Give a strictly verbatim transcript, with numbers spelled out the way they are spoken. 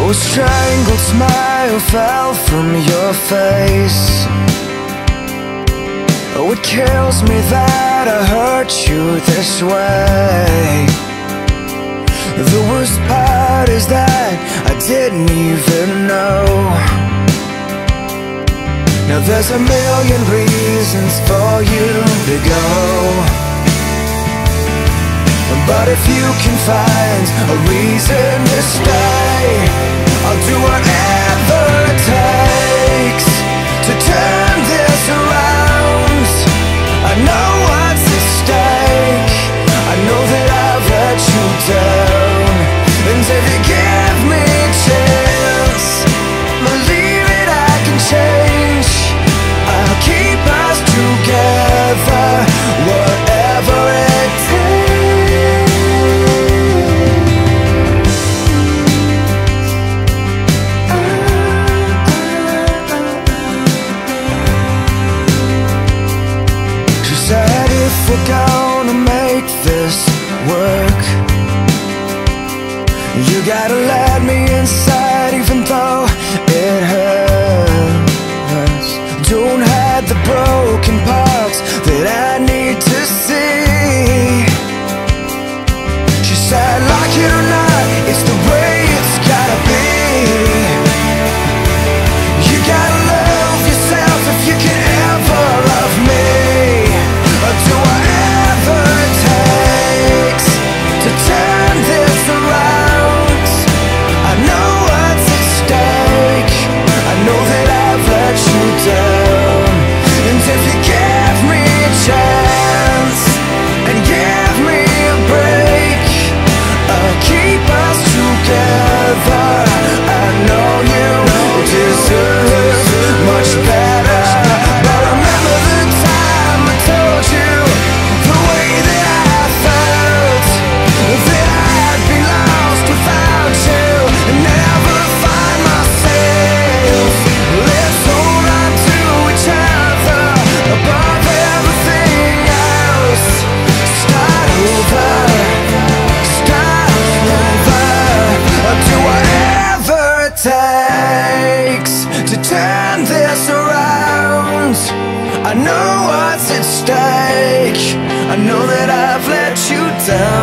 A strangled smile fell from your face. Oh, it kills me that I hurt you this way. The worst part is that I didn't even know. Now there's a million reasons for you to go, but if you can find a reason to stay, I'll do whatever it takes to turn this around. I know what's at stake. I know that I've let you down. And if you give me a chance, believe it, I can change. I'll keep us together, whatever it takes. We're gonna make this work. You gotta let me inside even though it hurts. Don't hide the broken parts that I need to see. She said, like it or not, it's the way it's gotta be. You gotta love yourself if you can ever love me. I know what's at stake. I know that I've let you down.